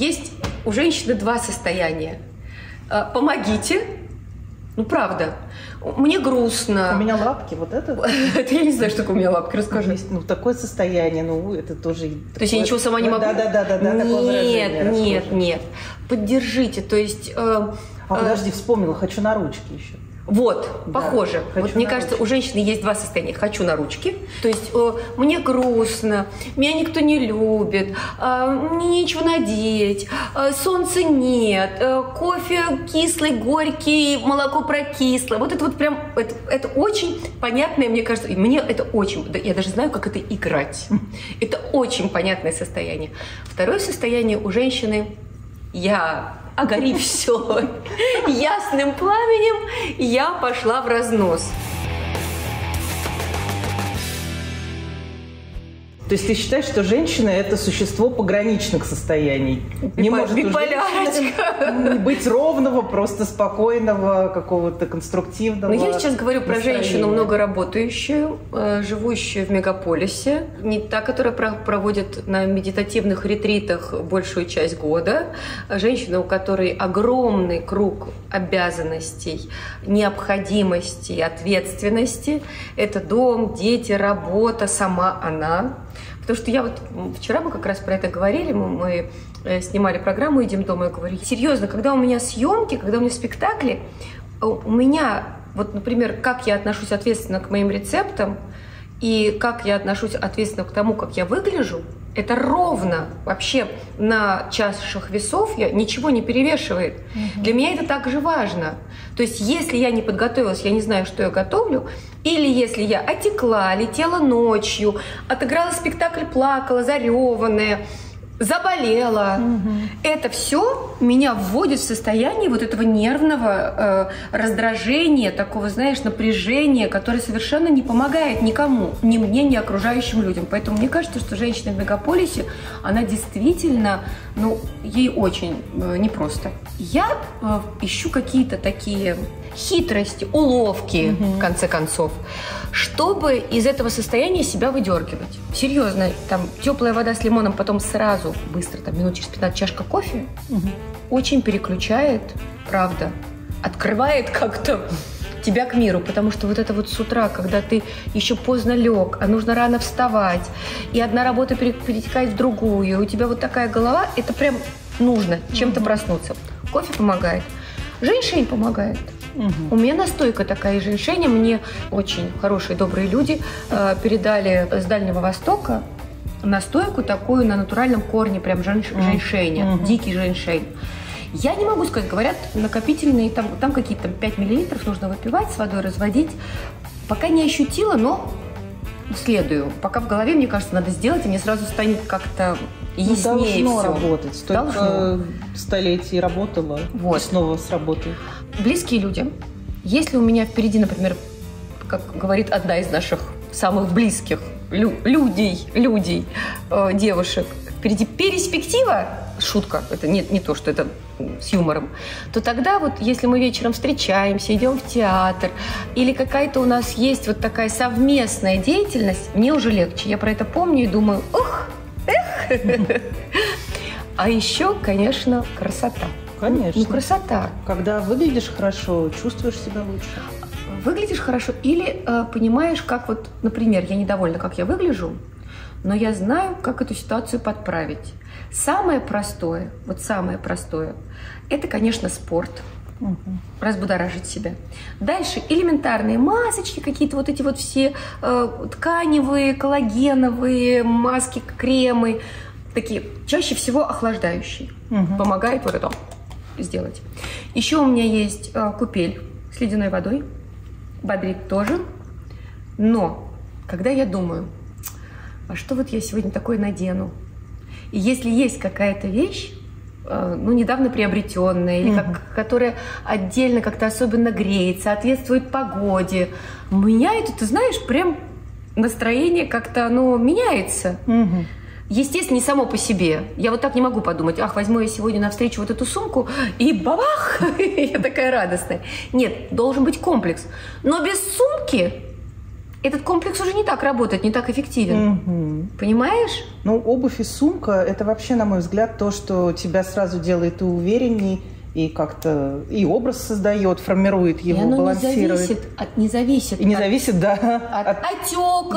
Есть у женщины два состояния. Помогите. Ну, правда. Мне грустно. У меня лапки, вот это? Это я не знаю, что такое у меня лапки, расскажи. Ну, такое состояние, ну, это тоже... То есть я ничего сама не могу? Да, нет. Поддержите, то есть... подожди, вспомнила, хочу на ручки еще. Вот, похоже. Вот, мне кажется, у женщины есть два состояния. Хочу на ручки, то есть мне грустно, меня никто не любит, мне нечего надеть, солнца нет, кофе кислый, горький, молоко прокисло. Вот это вот прям, это очень понятное, мне кажется, и мне это очень, я даже знаю, как это играть. Это очень понятное состояние. Второе состояние у женщины «я». А гори все. Ясным пламенем я пошла в разнос. То есть ты считаешь, что женщина – это существо пограничных состояний? Не может быть ровного, просто спокойного, какого-то конструктивного. Но я сейчас говорю про женщину, много работающую, живущую в мегаполисе. Не та, которая проводит на медитативных ретритах большую часть года. Женщина, у которой огромный круг обязанностей, необходимостей, ответственности. Это дом, дети, работа, сама она. Потому что я вот вчера мы как раз про это говорили, мы снимали программу «Идем дома», я говорю, серьезно, когда у меня съемки, когда у меня спектакли, у меня, вот, например, как я отношусь ответственно к моим рецептам и как я отношусь ответственно к тому, как я выгляжу, это ровно вообще на чашах весов, ничего не перевешивает. Для меня это также важно. То есть если я не подготовилась, я не знаю, что я готовлю, или если я отекла, летела ночью, отыграла спектакль, плакала, зареванная, заболела, это все меня вводит в состояние вот этого нервного раздражения, такого, знаешь, напряжения, которое совершенно не помогает никому, ни мне, ни окружающим людям. Поэтому мне кажется, что женщина в мегаполисе, она действительно, ну, ей очень непросто. Я ищу какие-то такие хитрости, уловки, в конце концов, чтобы из этого состояния себя выдергивать. Серьезно, там теплая вода с лимоном, потом сразу, быстро, там, минут через 15 чашка кофе, очень переключает, правда, открывает как-то тебя к миру, потому что вот это вот с утра, когда ты еще поздно лег, а нужно рано вставать, и одна работа перетекает в другую, и у тебя вот такая голова, это прям нужно чем-то проснуться. Кофе помогает, женщине помогает. У меня настойка такая из женьшеня. Мне очень хорошие, добрые люди передали с Дальнего Востока настойку такую на натуральном корне, прям женьшеня, дикий женьшень. Я не могу сказать, говорят, накопительные, там какие-то 5 миллилитров нужно выпивать, с водой разводить. Пока не ощутила, но следую. Пока в голове, мне кажется, надо сделать, и мне сразу станет как-то... яснее все. Работать. Столько столетий работала, вот. И снова сработает. Близкие люди. Если у меня впереди, например, как говорит одна из наших самых близких девушек, впереди перспектива, шутка, это не то, что это с юмором, то тогда вот, если мы вечером встречаемся, идем в театр, или какая-то у нас есть вот такая совместная деятельность, мне уже легче. Я про это помню и думаю, эх! А еще, конечно, красота. Конечно. Ну, красота. Когда выглядишь хорошо, чувствуешь себя лучше. Выглядишь хорошо или понимаешь, как вот, например, я недовольна, как я выгляжу, но я знаю, как эту ситуацию подправить. Самое простое, это, конечно, спорт. Разбудоражить себя. Дальше элементарные масочки, какие-то вот эти вот все тканевые, коллагеновые маски, кремы, такие чаще всего охлаждающие. Помогает вот это сделать. Еще у меня есть купель с ледяной водой, бодрит тоже. Но когда я думаю, а что вот я сегодня такое надену? И если есть какая-то вещь, ну, недавно приобретенная, или которая отдельно как-то особенно греет, соответствует погоде. У меня это, ты знаешь, прям настроение как-то, оно меняется. Естественно, не само по себе. Я вот так не могу подумать, ах, возьму я сегодня навстречу вот эту сумку, и бабах, я такая радостная. Нет, должен быть комплекс. Но без сумки этот комплекс уже не так работает, не так эффективен. Угу. Понимаешь? Ну, обувь и сумка – это вообще, на мой взгляд, то, что тебя сразу делает и уверенней, и как-то и образ создает, формирует его, и оно балансирует. Не зависит от отеков,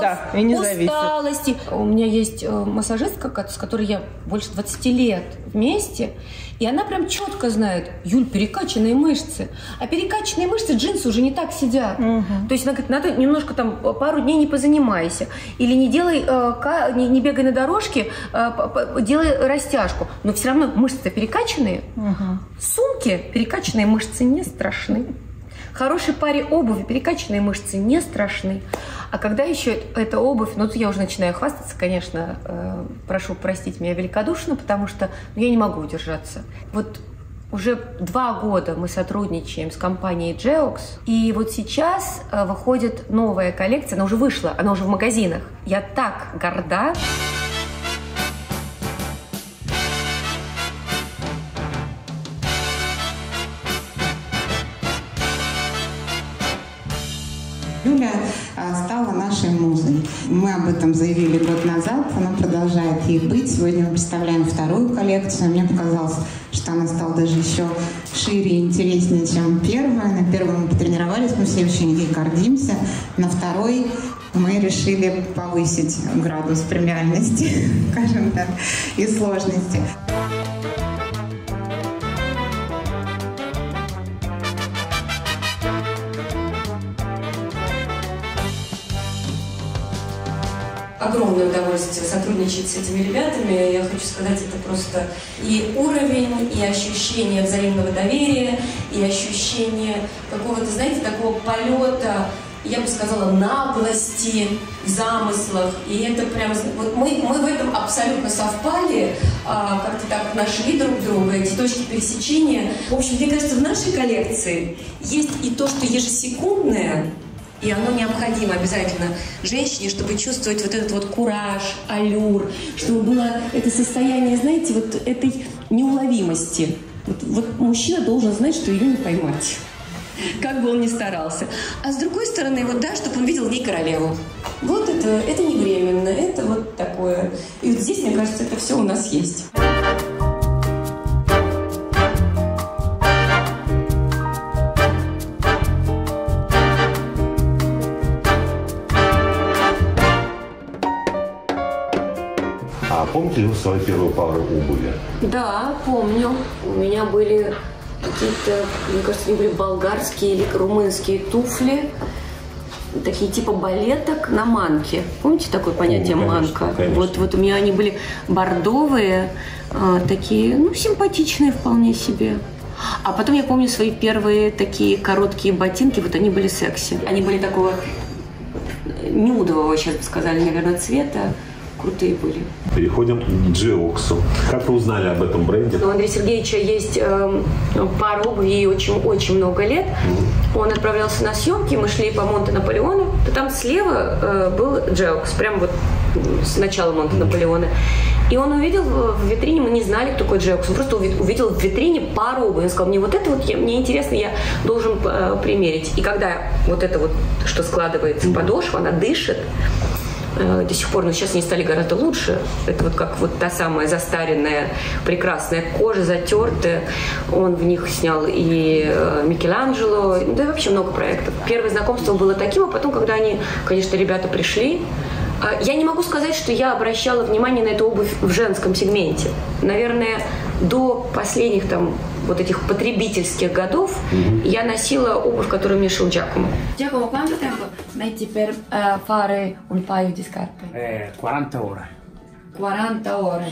да, усталости. У меня есть массажистка, с которой я больше 20 лет вместе, и она прям четко знает: Юль, перекачанные мышцы. А перекачанные мышцы, джинсы уже не так сидят. Угу. То есть она говорит, надо немножко там пару дней не позанимайся. Или не делай, не бегай на дорожке, делай растяжку. Но все равно мышцы-то перекачанные. Угу. В сумке перекачанные мышцы не страшны. Хорошей паре обуви перекачанные мышцы не страшны. А когда еще эта обувь, ну, я уже начинаю хвастаться, конечно, прошу простить меня великодушно, потому что я не могу удержаться. Вот уже 2 года мы сотрудничаем с компанией Geox, и вот сейчас выходит новая коллекция, она уже вышла, она уже в магазинах. Я так горда. Юля стала нашей музой. Мы об этом заявили год назад, она продолжает ей быть. Сегодня мы представляем вторую коллекцию. Мне показалось, что она стала даже еще шире и интереснее, чем первая. На первой мы потренировались, мы все очень ей гордимся. На второй мы решили повысить градус премиальности, скажем так, и сложности. Огромное удовольствие сотрудничать с этими ребятами. Я хочу сказать, это просто и уровень, и ощущение взаимного доверия, и ощущение какого-то, знаете, такого полета, я бы сказала, наглости в замыслах. И это прям... Вот мы в этом абсолютно совпали, как-то так нашли друг друга, эти точки пересечения. В общем, мне кажется, в нашей коллекции есть и то, что ежесекундное, и оно необходимо обязательно женщине, чтобы чувствовать вот этот вот кураж, аллюр, чтобы было это состояние, знаете, вот этой неуловимости. Вот мужчина должен знать, что ее не поймать, как бы он ни старался. А с другой стороны, вот да, чтобы он видел в ней королеву. Вот это не временно, это вот такое. И вот здесь, мне кажется, это все у нас есть. Помните ли вы свою первую пару обуви? Да, помню. У меня были какие-то, мне кажется, они были болгарские или румынские туфли, такие типа балеток на манке. Помните такое понятие, ну, конечно, манка? Конечно. Вот у меня они были бордовые, такие, ну, симпатичные вполне себе. А потом я помню свои первые такие короткие ботинки, вот они были секси. Они были такого нюдового, сейчас бы сказали, наверное, цвета. Крутые были. Переходим к Geox. Как вы узнали об этом бренде? У Андрея Сергеевича есть пара обуви, ей очень-очень много лет. Он отправлялся на съемки, мы шли по Монте-Наполеону. Там слева был Geox, прям вот с начала Монте-Наполеона. И он увидел в витрине, мы не знали, кто такой Geox, он просто увидел в витрине пару обуви. Он сказал, мне вот это вот, мне интересно, я должен примерить. И когда вот это вот, что складывается подошва, она дышит, до сих пор, но сейчас они стали гораздо лучше. Это вот как вот та самая застаренная, прекрасная кожа, затертая. Он в них снял и Микеланджело, да и вообще много проектов. Первое знакомство было таким, а потом, когда они, конечно, ребята пришли, я не могу сказать, что я обращала внимание на эту обувь в женском сегменте. Наверное, до последних там вот этих потребительских годов я носила обувь, которую мне шил Джакомо. Джакомо, quanto tempo metti per fare un paio di scarpe? 40 ore. 40 ore.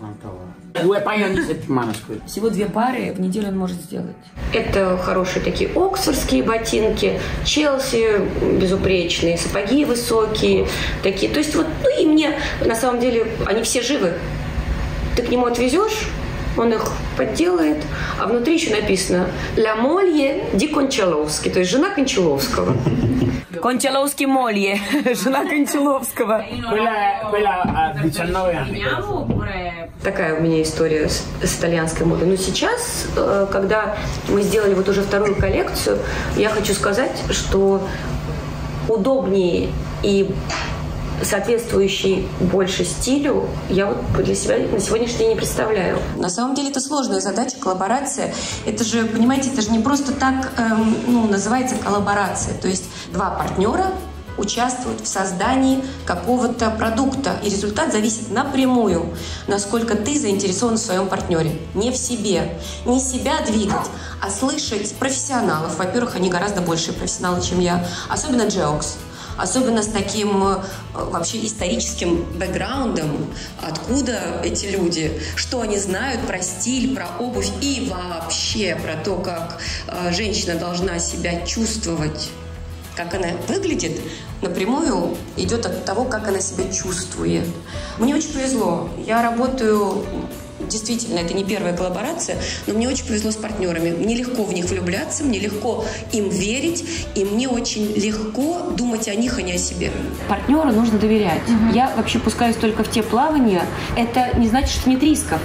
40 ore. Всего 2 пары в неделю он может сделать. Это хорошие такие оксфордские ботинки, Челси безупречные, сапоги высокие, такие. То есть вот, ну и мне, на самом деле, они все живы. Ты к нему отвезешь, он их подделает, а внутри еще написано «Ля молье ди Кончаловский», то есть «Жена Кончаловского». Кончаловский молье, жена Кончаловского. Такая у меня история с итальянской модой. Но сейчас, когда мы сделали вот уже вторую коллекцию, я хочу сказать, что удобнее и соответствующий больше стилю, я вот для себя на сегодняшний день не представляю. На самом деле это сложная задача, коллаборация. Это же, понимаете, это же не просто так называется коллаборация. То есть два партнера участвуют в создании какого-то продукта. И результат зависит напрямую, насколько ты заинтересован в своем партнере. Не в себе. Не себя двигать, а слышать профессионалов. Во-первых, они гораздо большие профессионалы, чем я. Особенно Geox. Особенно с таким вообще историческим бэкграундом, откуда эти люди, что они знают про стиль, про обувь и вообще про то, как женщина должна себя чувствовать, как она выглядит, напрямую идет от того, как она себя чувствует. Мне очень повезло. Я работаю... Действительно, это не первая коллаборация, но мне очень повезло с партнерами. Мне легко в них влюбляться, мне легко им верить, и мне очень легко думать о них, а не о себе. Партнеру нужно доверять. Угу. Я вообще пускаюсь только в те плавания. Это не значит, что нет рисков.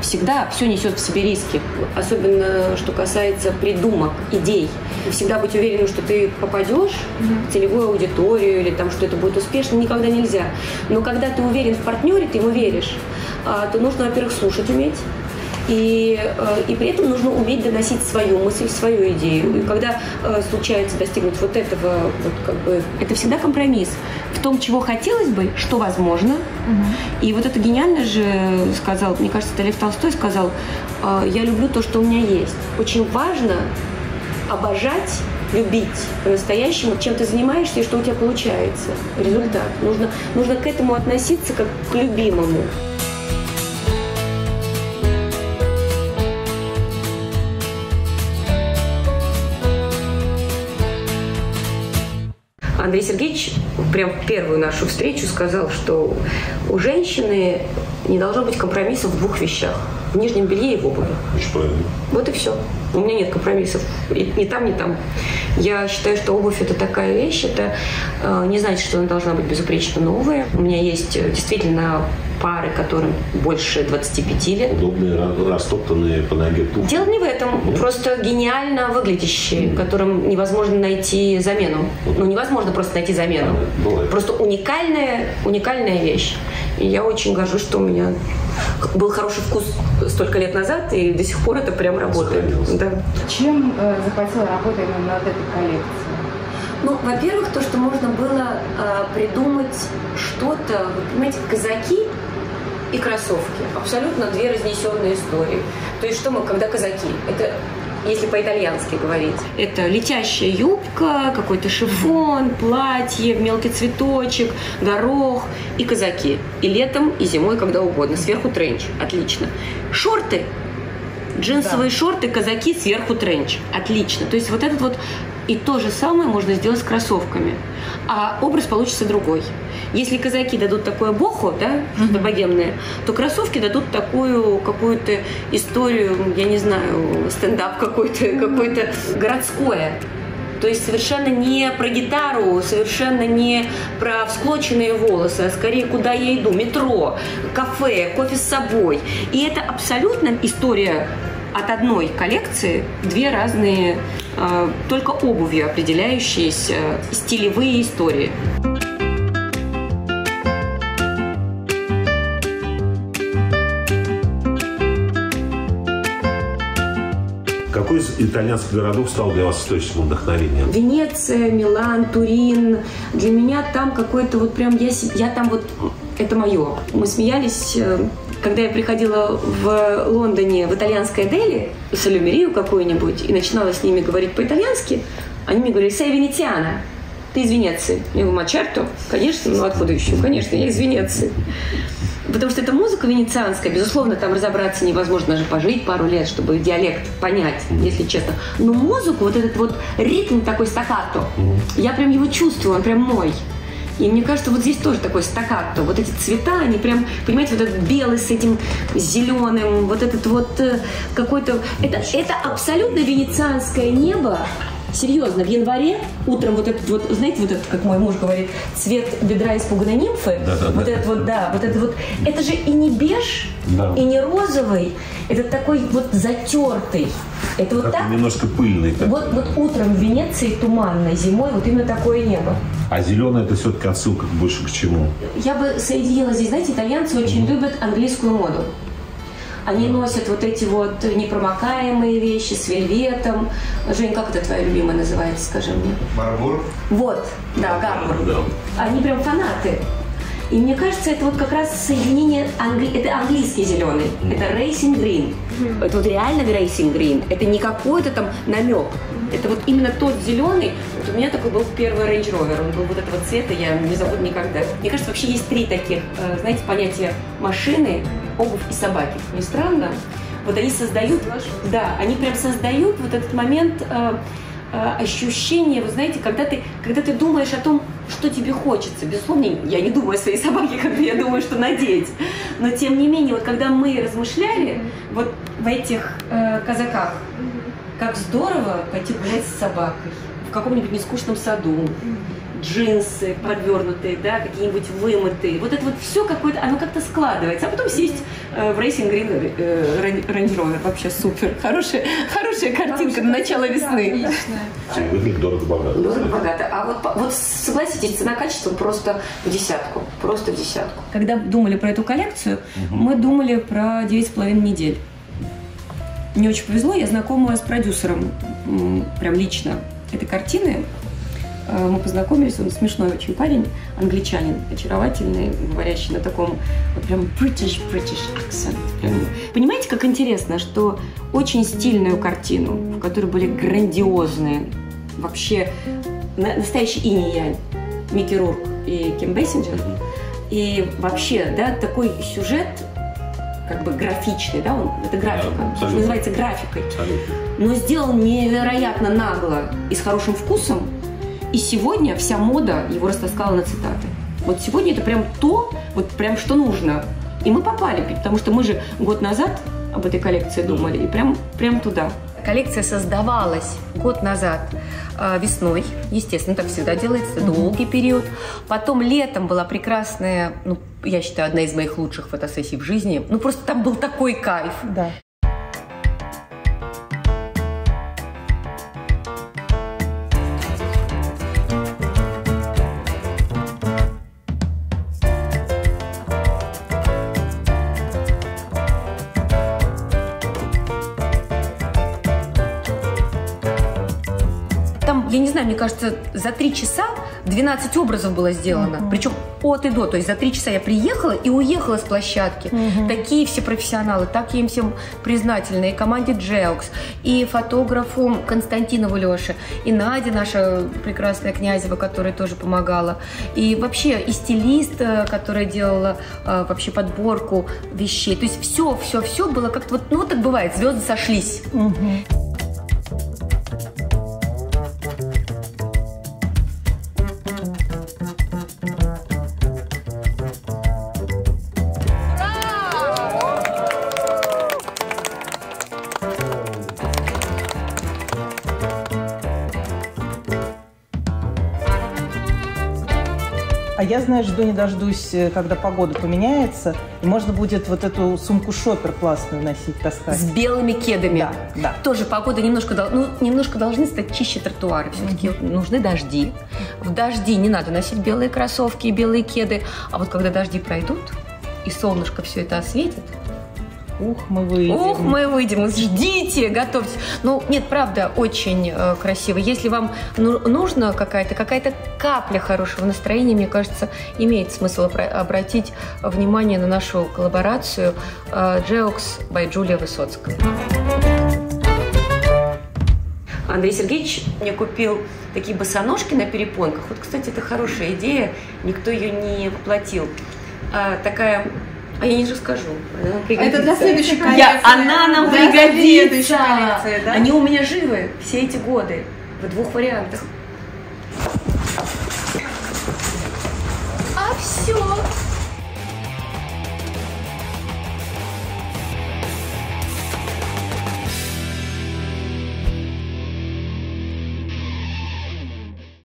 Всегда все несет в себе риски. Особенно, что касается придумок, идей. Всегда быть уверенным, что ты попадешь в целевую аудиторию или там, что это будет успешно, никогда нельзя. Но когда ты уверен в партнере, ты ему веришь, то нужно, во-первых, слушать уметь. И при этом нужно уметь доносить свою мысль, свою идею. И когда случается достигнуть вот этого, вот как бы, это всегда компромисс в том, чего хотелось бы, что возможно. Угу. И вот это гениально же сказал, мне кажется, это Лев Толстой сказал, я люблю то, что у меня есть. Очень важно обожать, любить по-настоящему, чем ты занимаешься и что у тебя получается. Результат. Нужно к этому относиться как к любимому. Андрей Сергеевич прям в первую нашу встречу сказал, что у женщины не должно быть компромиссов в двух вещах. В нижнем белье и в обуви. Очень правильно. Вот и все. У меня нет компромиссов. Ни там, ни там. Я считаю, что обувь – это такая вещь. Это не значит, что она должна быть безупречно новая. У меня есть действительно пары, которым больше 25 лет. Удобные, растоптанные по ноге туфли. Дело не в этом. Нет? Просто гениально выглядящие, которым невозможно найти замену. Вот. Ну, невозможно просто найти замену. Бывает. Просто уникальная вещь. И я очень горжусь, что у меня был хороший вкус столько лет назад, и до сих пор это прям работает. Да. Чем захватила работа именно над этой коллекцией? Ну, во-первых, то, что можно было придумать что-то, вы понимаете, казаки и кроссовки. Абсолютно две разнесенные истории. То есть, что мы, когда казаки? Это, если по-итальянски говорить, это летящая юбка, какой-то шифон, платье, мелкий цветочек, горох и казаки. И летом, и зимой, когда угодно. Сверху тренч. Отлично. Шорты. Джинсовые шорты, казаки, сверху тренч. Отлично. То есть вот этот вот... И то же самое можно сделать с кроссовками. А образ получится другой. Если казаки дадут такое бохо, да, что-то богемное, то кроссовки дадут такую какую-то историю, я не знаю, стендап какой-то городское. То есть совершенно не про гитару, совершенно не про всклоченные волосы, а скорее куда я иду, метро, кафе, кофе с собой. И это абсолютно история от одной коллекции, две разные, только обувью определяющиеся стилевые истории. Какой из итальянских городов стал для вас источником вдохновения? Венеция, Милан, Турин. Для меня там какой-то вот прям я там вот это мое. Мы смеялись, когда я приходила в Лондоне в итальянское дели, салюмерию какую-нибудь, и начинала с ними говорить по-итальянски, они мне говорили: «Сей венециана, ты из Венеции». Я говорю: «Мачерто? Конечно, ну откуда еще? Конечно, я из Венеции». Потому что это музыка венецианская, безусловно, там разобраться невозможно, даже пожить пару лет, чтобы диалект понять, если честно. Но музыку, вот этот вот ритм такой стаккато, я прям его чувствую, он прям мой. И мне кажется, вот здесь тоже такой стаккато. Вот эти цвета, они прям, понимаете, вот этот белый с этим зеленым, вот этот вот какой-то... Это абсолютно венецианское небо, Серьезно, в январе утром вот этот вот, знаете, вот этот, как мой муж говорит, цвет бедра испуганной нимфы, вот это это же и не беж, и не розовый, это такой вот затертый. Это вот так? Немножко пыльный. Вот утром в Венеции туманно, зимой вот именно такое небо. А зеленое — это все-таки отсылка больше к чему? Я бы соединила здесь, знаете, итальянцы очень любят английскую моду. Они носят вот эти вот непромокаемые вещи с вельветом. Жень, как это твоя любимая называется, скажи мне? Барбур. Вот, да, барбур. Да. Они прям фанаты. И мне кажется, это вот как раз соединение, это английский зеленый, это Рейсинг Грин. Это вот реально Рейсинг Грин, это не какой-то там намек. Это вот именно тот зеленый. Вот у меня такой был первый Рендж Ровер, он был вот этого цвета, я не забуду никогда. Мне кажется, вообще есть три таких, знаете, понятия: машины, обувь и собаки. Не странно? Вот они создают, да, они прям создают вот этот момент ощущения, вы знаете, когда ты думаешь о том, что тебе хочется. Безусловно, я не думаю о своей собаке, когда я думаю, что надеть. Но тем не менее, вот когда мы размышляли вот в этих казаках, как здорово пойти гулять с собакой в каком-нибудь нескучном саду, джинсы подвернутые, да, какие-нибудь вымытые. Вот это вот все какое-то, оно как-то складывается. А потом сесть в Рейсинг Грин Рейндж Ровер. Вообще супер. Хорошая картинка на начало весны. Выглядит дорого-богато. Дорого-богато. А вот согласитесь, цена-качество просто в десятку. Просто в десятку. Когда думали про эту коллекцию, мы думали про 9,5 недель. Мне очень повезло, я знакома с продюсером, прям лично, этой картины. Мы познакомились, он смешной очень парень, англичанин, очаровательный, говорящий на таком вот прям British accent. Понимаете, как интересно, что очень стильную картину, в которой были грандиозные, вообще настоящий инь и янь, Микки Рурк и Ким Бейсингер, и вообще, да, такой сюжет, как бы графичный, да, это графика, что называется графикой, но сделан невероятно нагло и с хорошим вкусом. И сегодня вся мода его растаскала на цитаты. Вот сегодня это прям то, вот прям что нужно. И мы попали, потому что мы же год назад об этой коллекции думали, и прям туда. Коллекция создавалась год назад весной, естественно, так всегда делается, долгий период. Потом летом была прекрасная, ну, я считаю, одна из моих лучших фотосессий в жизни. Ну, просто там был такой кайф. Да. Я не знаю, мне кажется, за 3 часа 12 образов было сделано. Причем от и до. То есть за 3 часа я приехала и уехала с площадки. Такие все профессионалы, так я им всем признательна. И команде Geox, и фотографу Константинову Лёше, и Наде, наша прекрасная Князева, которая тоже помогала. И вообще, и стилист, которая делала вообще подборку вещей. То есть все было как-то вот, ну, так бывает, звезды сошлись. Я, знаешь, жду не дождусь, когда погода поменяется, и можно будет вот эту сумку-шопер классную носить, таскать. С белыми кедами. Да, да. Тоже погода немножко, ну, немножко должны стать чище тротуары. Все-таки нужны дожди. В дожди не надо носить белые кроссовки и белые кеды. А вот когда дожди пройдут, и солнышко все это осветит, Ух, мы выйдем. Ждите, готовьтесь. Ну, нет, правда, очень красиво. Если вам нужна какая-то капля хорошего настроения, мне кажется, имеет смысл обратить внимание на нашу коллаборацию Geox by Юлия Высоцкая. Андрей Сергеевич мне купил такие босоножки на перепонках. Вот, кстати, это хорошая идея. Никто ее не воплотил. Такая... А я не расскажу. Это для следующей коллекции. Она нам пригодится. Да? Они у меня живы все эти годы. В 2 вариантах. А все.